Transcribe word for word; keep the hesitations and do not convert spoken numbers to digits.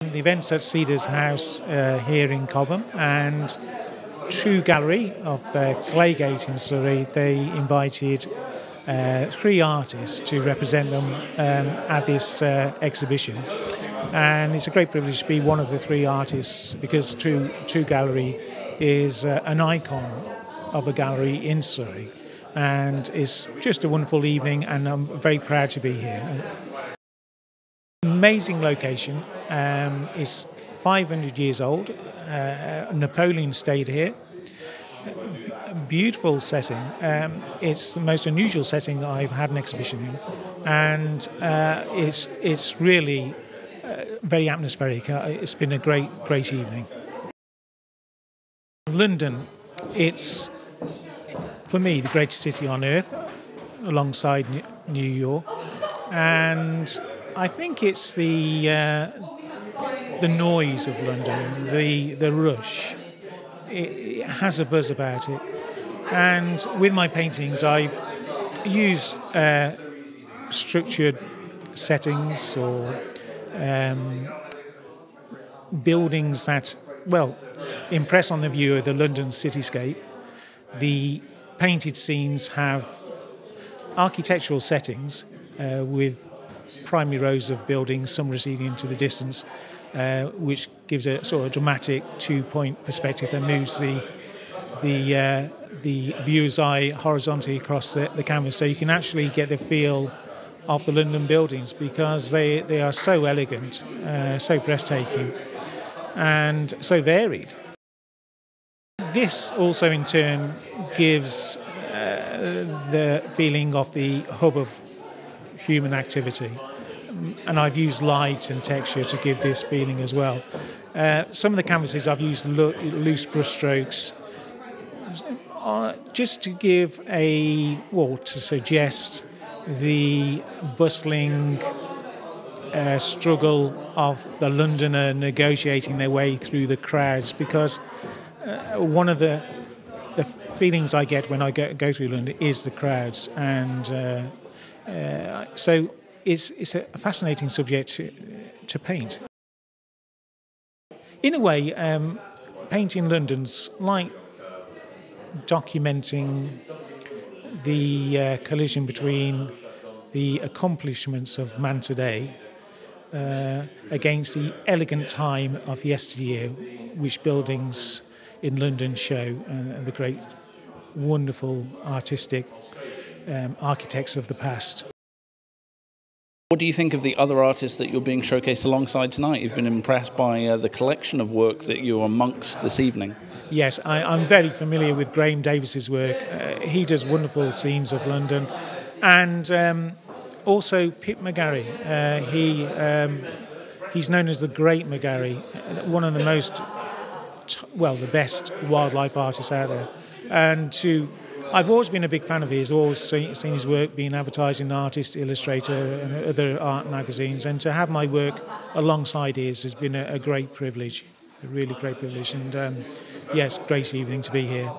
The events at Cedars House uh, here in Cobham and True Gallery of uh, Claygate in Surrey, they invited uh, three artists to represent them um, at this uh, exhibition. And it's a great privilege to be one of the three artists because True, True Gallery is uh, an icon of a gallery in Surrey. And it's just a wonderful evening and I'm very proud to be here. Amazing location, um, it's five hundred years old, uh, Napoleon stayed here, beautiful setting, um, it's the most unusual setting I've had an exhibition in, and uh, it's, it's really uh, very atmospheric, it's been a great, great evening. London, it's for me the greatest city on earth, alongside New York, and I think it's the uh, the noise of London, the the rush. It, it has a buzz about it. And with my paintings, I use uh, structured settings or um, buildings that well impress on the viewer the London cityscape. The painted scenes have architectural settings uh, with primary rows of buildings, some receding into the distance, uh, which gives a sort of dramatic two-point perspective that moves the the uh, the viewer's eye horizontally across the, the canvas, so you can actually get the feel of the London buildings because they they are so elegant, uh, so breathtaking, and so varied. This also, in turn, gives uh, the feeling of the hub of human activity. And I've used light and texture to give this feeling as well. Uh, some of the canvases I've used lo loose brushstrokes uh, just to give a, well, to suggest the bustling uh, struggle of the Londoner negotiating their way through the crowds, because uh, one of the, the feelings I get when I go, go through London is the crowds, and uh, Uh, so it's, it's a fascinating subject to, to paint. In a way, um, painting London's like documenting the uh, collision between the accomplishments of man today uh, against the elegant time of yesteryear, which buildings in London show, and, and the great, wonderful artistic Um, architects of the past. What do you think of the other artists that you're being showcased alongside tonight? You've been impressed by uh, the collection of work that you're amongst this evening. Yes, I, I'm very familiar with Graham Davis's work. Uh, he does wonderful scenes of London, and um, also Pip McGarry. Uh, he um, he's known as the Great McGarry, one of the most t well, the best wildlife artists out there, and to. I've always been a big fan of his, always seen his work being advertised in Artist, Illustrator and other art magazines, and to have my work alongside his has been a, a great privilege, a really great privilege, and um, yes, great evening to be here.